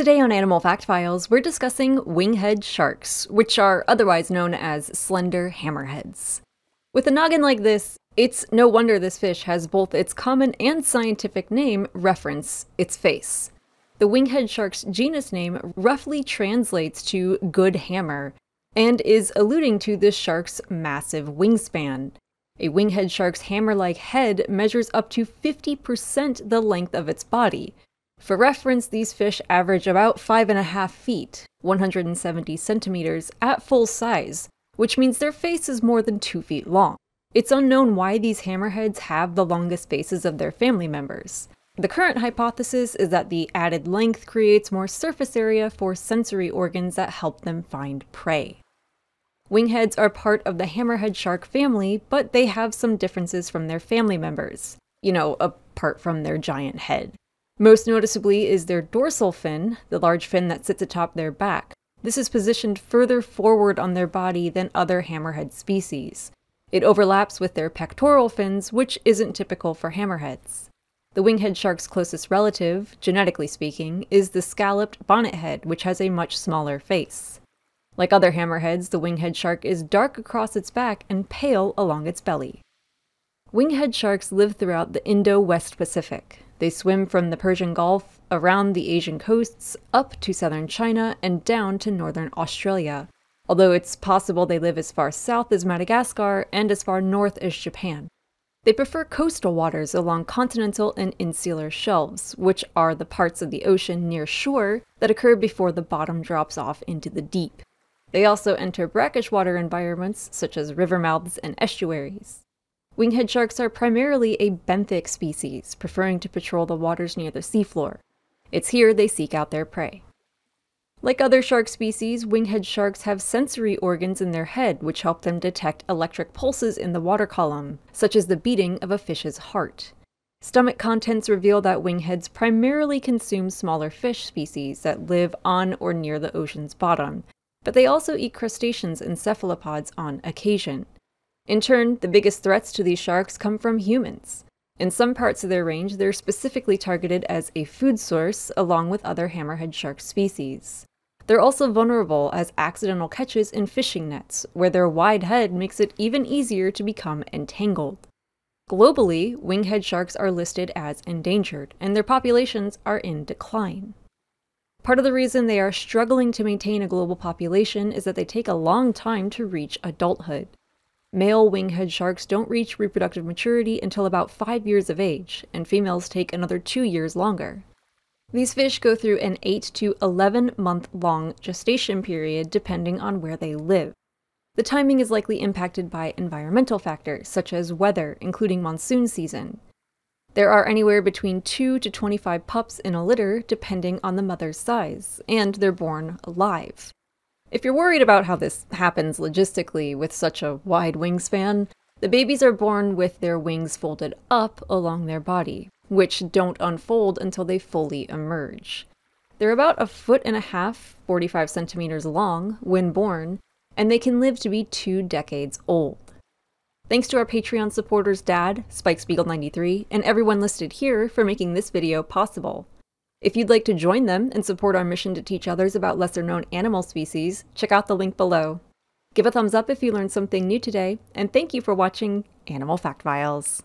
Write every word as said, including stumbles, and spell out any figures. Today on Animal Fact Files, we're discussing winghead sharks, which are otherwise known as slender hammerheads. With a noggin like this, it's no wonder this fish has both its common and scientific name reference its face. The winghead shark's genus name roughly translates to good hammer, and is alluding to this shark's massive wingspan. A winghead shark's hammer-like head measures up to fifty percent the length of its body. For reference, these fish average about five and a half feet, one hundred seventy centimeters, at full size, which means their face is more than two feet long. It's unknown why these hammerheads have the longest faces of their family members. The current hypothesis is that the added length creates more surface area for sensory organs that help them find prey. Wingheads are part of the hammerhead shark family, but they have some differences from their family members, you know, apart from their giant head. Most noticeably is their dorsal fin, the large fin that sits atop their back. This is positioned further forward on their body than other hammerhead species. It overlaps with their pectoral fins, which isn't typical for hammerheads. The winghead shark's closest relative, genetically speaking, is the scalloped bonnethead, which has a much smaller face. Like other hammerheads, the winghead shark is dark across its back and pale along its belly. Winghead sharks live throughout the Indo-West Pacific. They swim from the Persian Gulf, around the Asian coasts, up to southern China, and down to northern Australia, although it's possible they live as far south as Madagascar and as far north as Japan. They prefer coastal waters along continental and insular shelves, which are the parts of the ocean near shore that occur before the bottom drops off into the deep. They also enter brackish water environments, such as river mouths and estuaries. Winghead sharks are primarily a benthic species, preferring to patrol the waters near the seafloor. It's here they seek out their prey. Like other shark species, winghead sharks have sensory organs in their head which help them detect electric pulses in the water column, such as the beating of a fish's heart. Stomach contents reveal that wingheads primarily consume smaller fish species that live on or near the ocean's bottom, but they also eat crustaceans and cephalopods on occasion. In turn, the biggest threats to these sharks come from humans. In some parts of their range, they're specifically targeted as a food source, along with other hammerhead shark species. They're also vulnerable as accidental catches in fishing nets, where their wide head makes it even easier to become entangled. Globally, winghead sharks are listed as endangered, and their populations are in decline. Part of the reason they are struggling to maintain a global population is that they take a long time to reach adulthood. Male winghead sharks don't reach reproductive maturity until about five years of age, and females take another two years longer. These fish go through an eight to eleven month long gestation period depending on where they live. The timing is likely impacted by environmental factors, such as weather, including monsoon season. There are anywhere between two to twenty-five pups in a litter, depending on the mother's size, and they're born alive. If you're worried about how this happens logistically with such a wide wingspan, the babies are born with their wings folded up along their body, which don't unfold until they fully emerge. They're about a foot and a half, forty-five centimeters long, when born, and they can live to be two decades old. Thanks to our Patreon supporters Dad, Spike Spiegel ninety-three, and everyone listed here for making this video possible. If you'd like to join them and support our mission to teach others about lesser-known animal species, check out the link below. Give a thumbs up if you learned something new today, and thank you for watching Animal Fact Files.